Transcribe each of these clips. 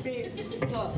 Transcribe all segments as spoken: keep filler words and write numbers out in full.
tapi loh.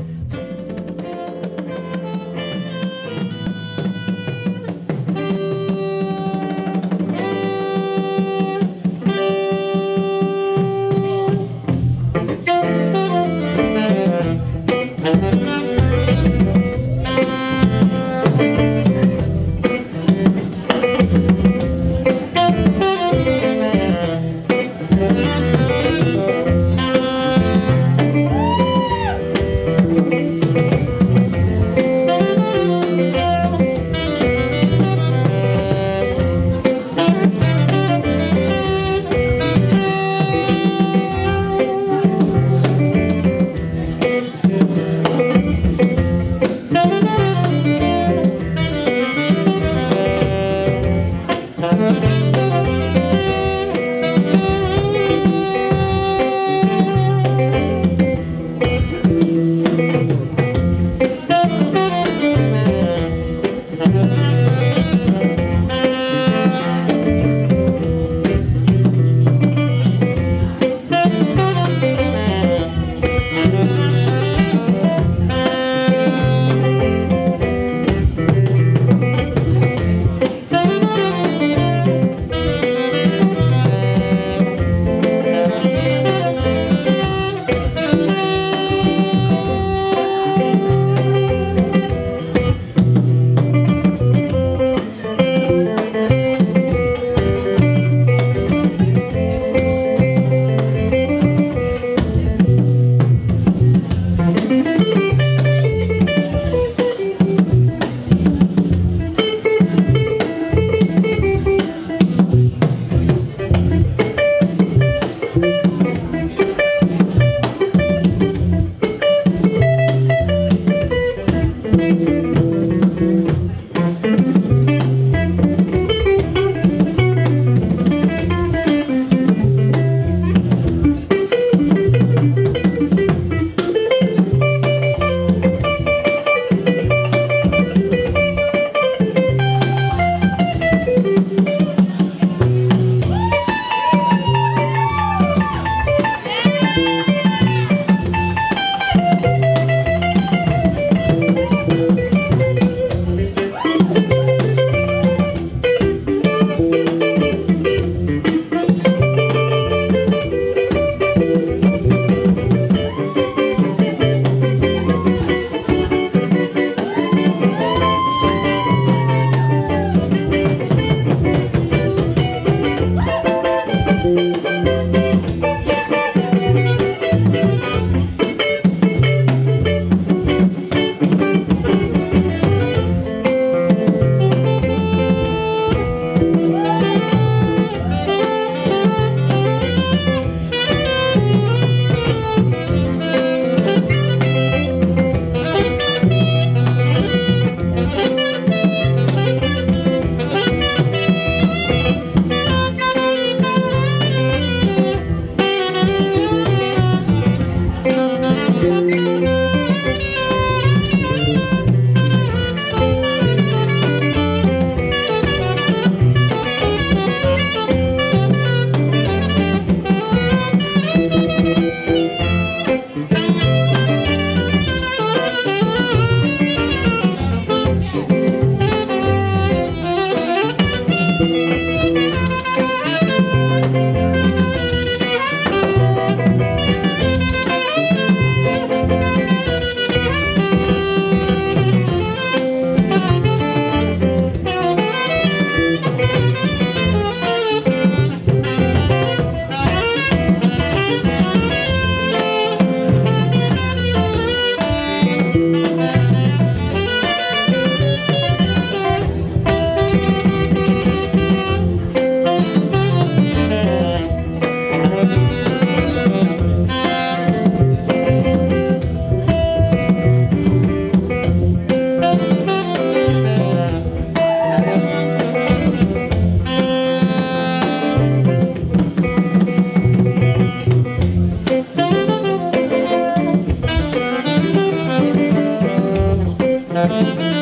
Thank you.